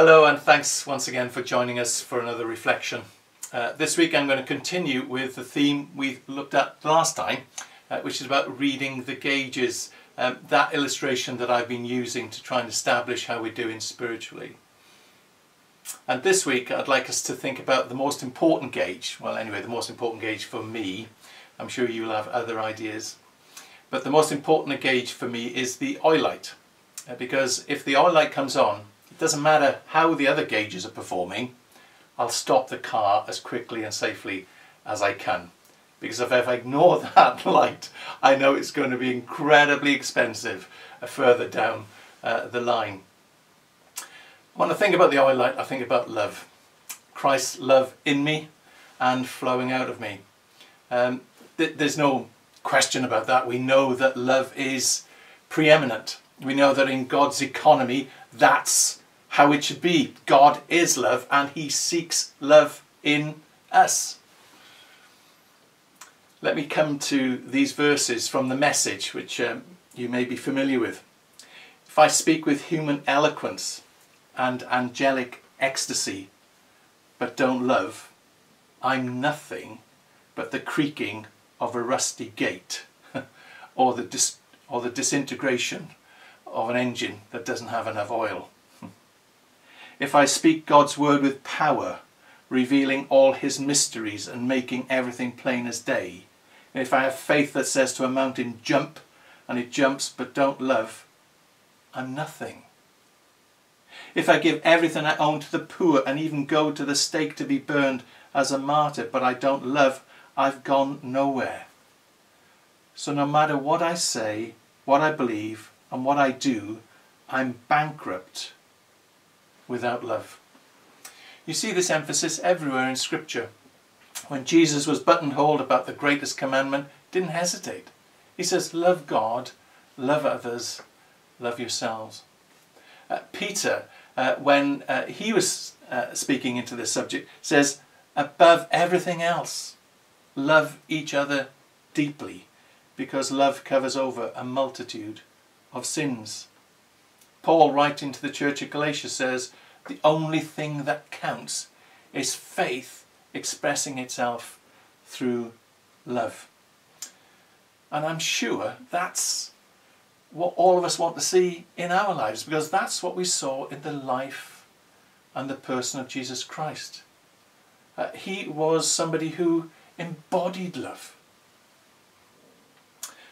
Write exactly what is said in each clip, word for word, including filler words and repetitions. Hello, and thanks once again for joining us for another reflection. Uh, this week I'm going to continue with the theme we looked at last time, uh, which is about reading the gauges, um, that illustration that I've been using to try and establish how we're doing spiritually. And this week I'd like us to think about the most important gauge, well anyway the most important gauge for me, I'm sure you'll have other ideas, but the most important gauge for me is the oil light, uh, because if the oil light comes on, it doesn't matter how the other gauges are performing, I'll stop the car as quickly and safely as I can. Because if I ignore that light, I know it's going to be incredibly expensive further down uh, the line. When I think about the oil light, I think about love. Christ's love in me and flowing out of me. Um, th there's no question about that. We know that love is preeminent. We know that in God's economy, that's how it should be. God is love and he seeks love in us. Let me come to these verses from the Message, which um, you may be familiar with. If I speak with human eloquence and angelic ecstasy, but don't love, I'm nothing but the creaking of a rusty gate or the dis or the disintegration of an engine that doesn't have enough oil. If I speak God's word with power, revealing all his mysteries and making everything plain as day, and if I have faith that says to a mountain, jump, and it jumps but don't love, I'm nothing. If I give everything I own to the poor and even go to the stake to be burned as a martyr, but I don't love, I've gone nowhere. So no matter what I say, what I believe, and what I do, I'm bankrupt without love. You see this emphasis everywhere in Scripture. When Jesus was buttonholed about the greatest commandment, he didn't hesitate. He says, love God, love others, love yourselves. Uh, Peter, uh, when uh, he was uh, speaking into this subject, says, above everything else, love each other deeply, because love covers over a multitude of sins. Paul, writing to the church at Galatia, says the only thing that counts is faith expressing itself through love. And I'm sure that's what all of us want to see in our lives, because that's what we saw in the life and the person of Jesus Christ. Uh, he was somebody who embodied love.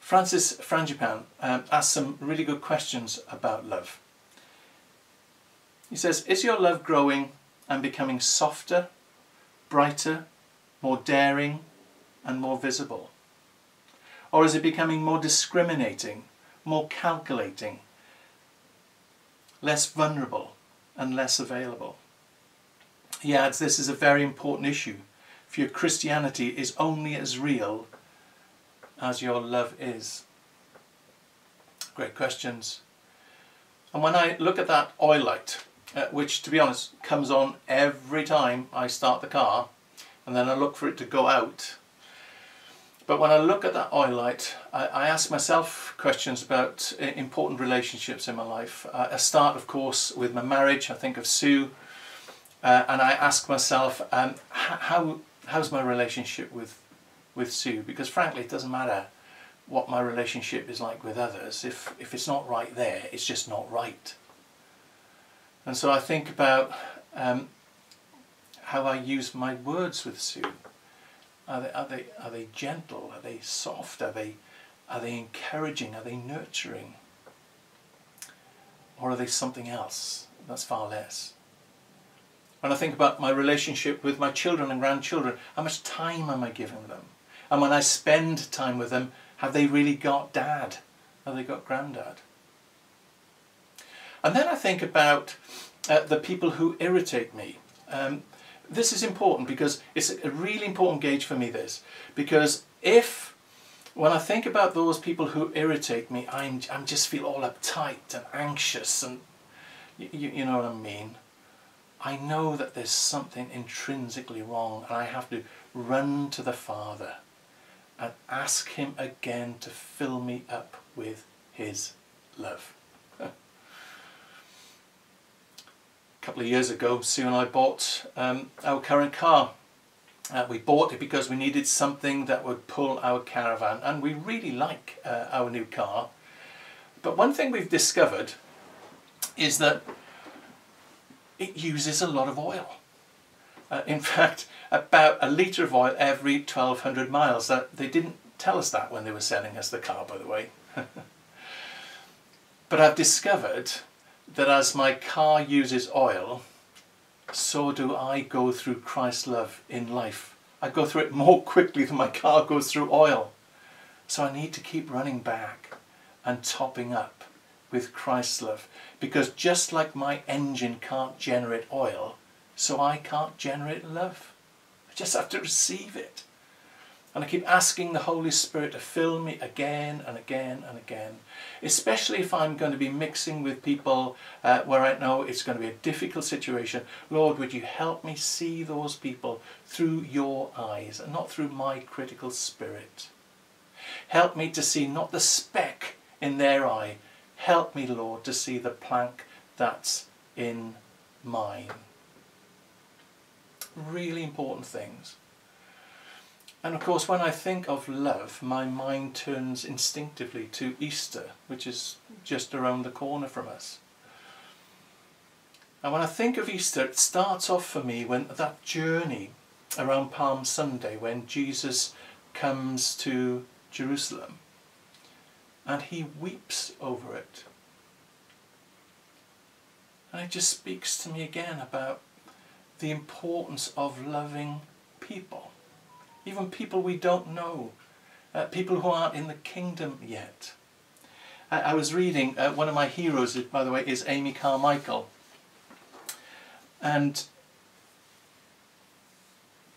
Francis Frangipan um, asks some really good questions about love. He says, is your love growing and becoming softer, brighter, more daring and more visible? Or is it becoming more discriminating, more calculating, less vulnerable and less available? He adds, this is a very important issue, for your Christianity is only as real as your love is. Great questions. And when I look at that oil light, uh, which to be honest comes on every time I start the car, and then I look for it to go out. But when I look at that oil light, I, I ask myself questions about uh, important relationships in my life. Uh, I start, of course, with my marriage. I think of Sue, uh, and I ask myself, um, how how's my relationship with? with Sue, because frankly it doesn't matter what my relationship is like with others. If, if it's not right there, it's just not right. And so I think about um, how I use my words with Sue. Are they, are they, are they gentle? Are they soft? Are they, are they encouraging? Are they nurturing? Or are they something else that's far less? When I think about my relationship with my children and grandchildren, how much time am I giving them? And when I spend time with them, have they really got dad? Have they got granddad? And then I think about uh, the people who irritate me. Um, this is important because it's a really important gauge for me, this. Because if, when I think about those people who irritate me, I'm, I'm just feel all uptight and anxious and you, you know what I mean. I know that there's something intrinsically wrong and I have to run to the Father and ask him again to fill me up with his love. a couple of years ago, Sue and I bought um, our current car. Uh, we bought it because we needed something that would pull our caravan, and we really like uh, our new car. But one thing we've discovered is that it uses a lot of oil. Uh, in fact, about a litre of oil every twelve hundred miles. That, they didn't tell us that when they were selling us the car, by the way. But I've discovered that as my car uses oil, so do I go through Christ's love in life. I go through it more quickly than my car goes through oil. So I need to keep running back and topping up with Christ's love. Because just like my engine can't generate oil, so I can't generate love. I just have to receive it. And I keep asking the Holy Spirit to fill me again and again and again. Especially if I'm going to be mixing with people uh, where I know it's going to be a difficult situation. Lord, would you help me see those people through your eyes and not through my critical spirit. Help me to see not the speck in their eye. Help me, Lord, to see the plank that's in mine. Really important things. And of course, when I think of love, my mind turns instinctively to Easter, which is just around the corner from us. And when I think of Easter, it starts off for me when that journey around Palm Sunday, when Jesus comes to Jerusalem and he weeps over it. And it just speaks to me again about the importance of loving people. Even people we don't know, uh, people who aren't in the kingdom yet. I, I was reading, uh, one of my heroes, by the way, is Amy Carmichael. And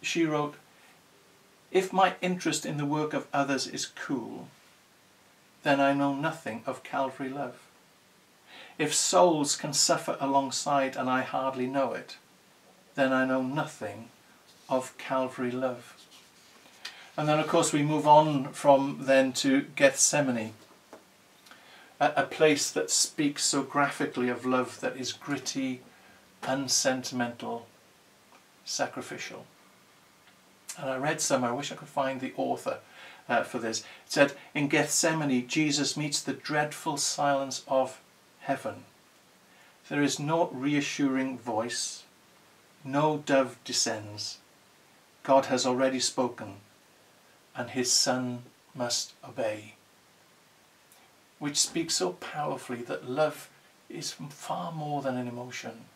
she wrote, "If my interest in the work of others is cool, then I know nothing of Calvary love. If souls can suffer alongside and I hardly know it, then I know nothing of Calvary love." And then of course we move on from then to Gethsemane, a, a place that speaks so graphically of love that is gritty, unsentimental, sacrificial. And I read somewhere, I wish I could find the author uh, for this, it said, "In Gethsemane, Jesus meets the dreadful silence of heaven. There is no reassuring voice, no dove descends. God has already spoken, and his son must obey." Which speaks so powerfully that love is far more than an emotion.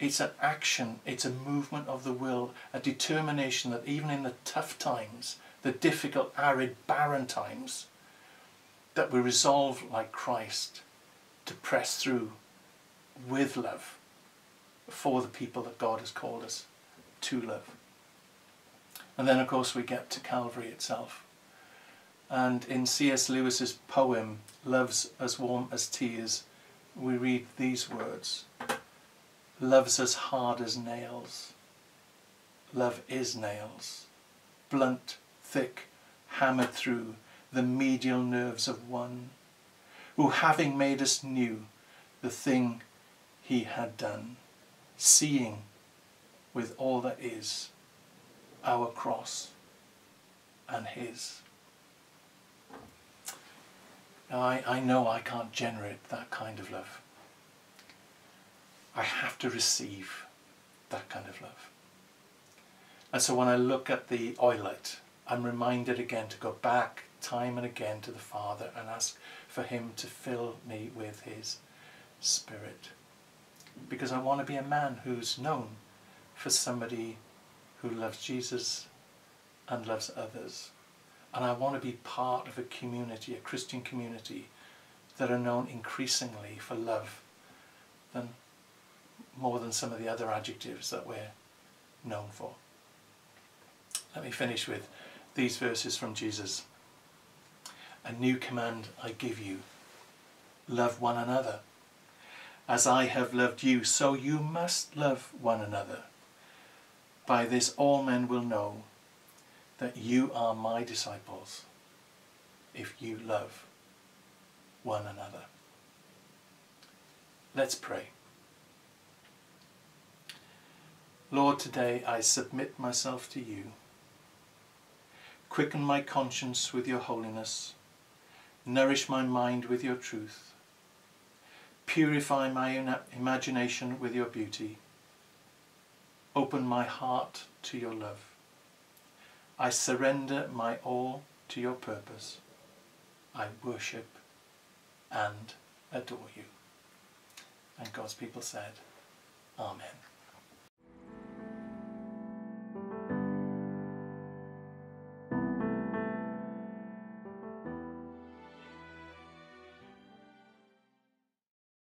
It's an action, it's a movement of the will, a determination that even in the tough times, the difficult, arid, barren times, that we resolve like Christ to press through with love for the people that God has called us to love. And then of course we get to Calvary itself. And in C S Lewis's poem, Love's as Warm as Tears, we read these words. "Love's as hard as nails. Love is nails. Blunt, thick, hammered through the medial nerves of one, who having made us new, the thing he had done, seeing with all that is, our cross and his." Now I, I know I can't generate that kind of love. I have to receive that kind of love. And so when I look at the oil light, I'm reminded again to go back time and again to the Father and ask for him to fill me with his Spirit. Because I want to be a man who's known for somebody who loves Jesus and loves others. And I want to be part of a community, a Christian community, that are known increasingly for love than more than some of the other adjectives that we're known for. Let me finish with these verses from Jesus. "A new command I give you, love one another. As I have loved you, so you must love one another. By this all men will know that you are my disciples, if you love one another." Let's pray. Lord, today I submit myself to you. Quicken my conscience with your holiness. Nourish my mind with your truth. Purify my imagination with your beauty. Open my heart to your love. I surrender my all to your purpose. I worship and adore you. And God's people said, Amen.